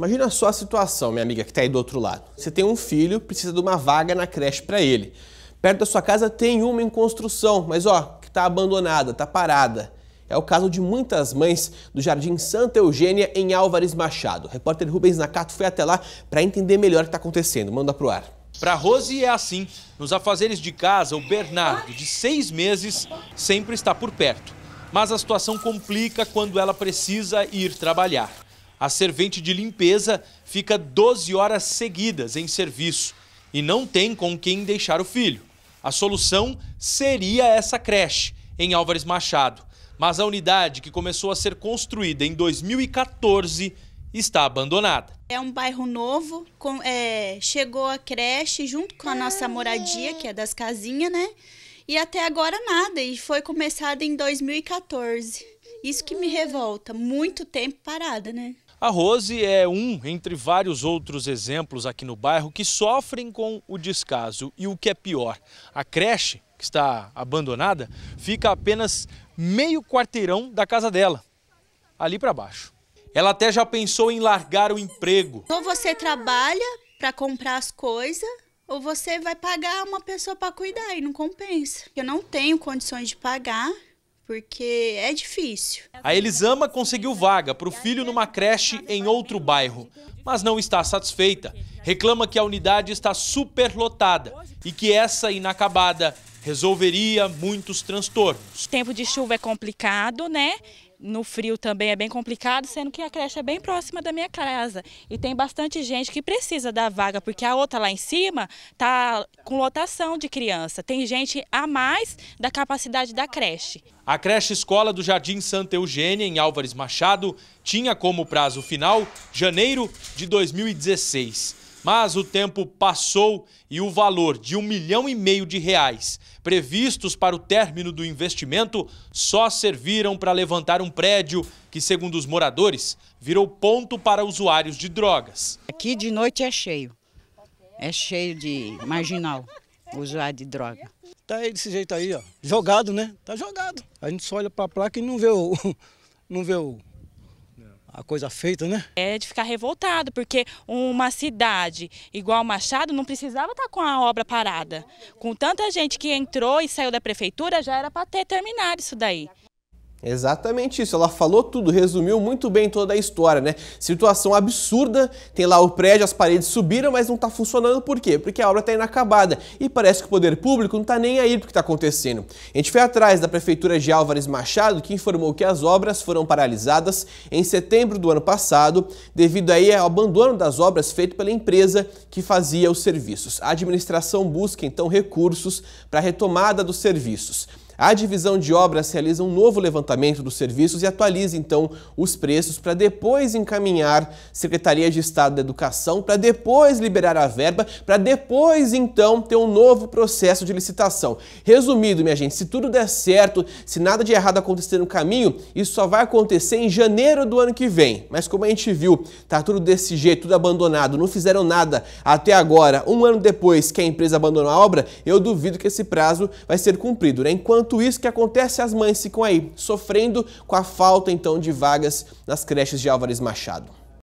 imagina só a situação, minha amiga que está aí do outro lado. Você tem um filho, precisa de uma vaga na creche para ele. Perto da sua casa tem uma em construção, mas ó, que está abandonada, está parada. É o caso de muitas mães do Jardim Santa Eugênia, em Álvares Machado. O repórter Rubens Nacato foi até lá para entender melhor o que está acontecendo. Manda pro ar. Para Rose é assim. Nos afazeres de casa, o Bernardo, de 6 meses, sempre está por perto. Mas a situação complica quando ela precisa ir trabalhar. A servente de limpeza fica 12 horas seguidas em serviço e não tem com quem deixar o filho. A solução seria essa creche, em Álvares Machado. Mas a unidade, que começou a ser construída em 2014, está abandonada. É um bairro novo, chegou a creche junto com a nossa moradia, que é das casinhas, né? E até agora nada, e foi começada em 2014. Isso que me revolta, muito tempo parada, né? A Rose é um entre vários outros exemplos aqui no bairro que sofrem com o descaso. E o que é pior, a creche, que está abandonada, fica a apenas meio quarteirão da casa dela, ali para baixo. Ela até já pensou em largar o emprego. Ou você trabalha para comprar as coisas, ou você vai pagar uma pessoa para cuidar, e não compensa. Eu não tenho condições de pagar, porque é difícil. A Elisama conseguiu vaga para o filho numa creche em outro bairro, mas não está satisfeita. Reclama que a unidade está superlotada e que essa inacabada resolveria muitos transtornos. Tempo de chuva é complicado, né? No frio também é bem complicado, sendo que a creche é bem próxima da minha casa. E tem bastante gente que precisa da vaga, porque a outra lá em cima está com lotação de criança. Tem gente a mais da capacidade da creche. A creche escola do Jardim Santa Eugênia, em Álvares Machado, tinha como prazo final janeiro de 2016. Mas o tempo passou e o valor de R$ 1,5 milhão previstos para o término do investimento só serviram para levantar um prédio que, segundo os moradores, virou ponto para usuários de drogas. Aqui de noite é cheio de marginal, usuário de droga. Tá aí desse jeito aí, ó, jogado, né? Tá jogado. A gente só olha para a placa e não vê a coisa feita, né? É de ficar revoltado, porque uma cidade igual Machado não precisava estar com a obra parada. Com tanta gente que entrou e saiu da prefeitura, já era para ter terminado isso daí. Exatamente isso, ela falou tudo, resumiu muito bem toda a história, né? Situação absurda, tem lá o prédio, as paredes subiram, mas não está funcionando. Por quê? Porque a obra está inacabada e parece que o poder público não está nem aí para o que está acontecendo. A gente foi atrás da Prefeitura de Álvares Machado, que informou que as obras foram paralisadas em setembro do ano passado, devido aí ao abandono das obras feito pela empresa que fazia os serviços. A administração busca então recursos para a retomada dos serviços. A divisão de obras realiza um novo levantamento dos serviços e atualiza, então, os preços para depois encaminhar a Secretaria de Estado da Educação, para depois liberar a verba, para depois, então, ter um novo processo de licitação. Resumido, minha gente, se tudo der certo, se nada de errado acontecer no caminho, isso só vai acontecer em janeiro do ano que vem. Mas como a gente viu, tá tudo desse jeito, tudo abandonado, não fizeram nada até agora, um ano depois que a empresa abandonou a obra, eu duvido que esse prazo vai ser cumprido, né? Enquanto isso, que acontece, as mães ficam aí, sofrendo com a falta, então, de vagas nas creches de Álvares Machado.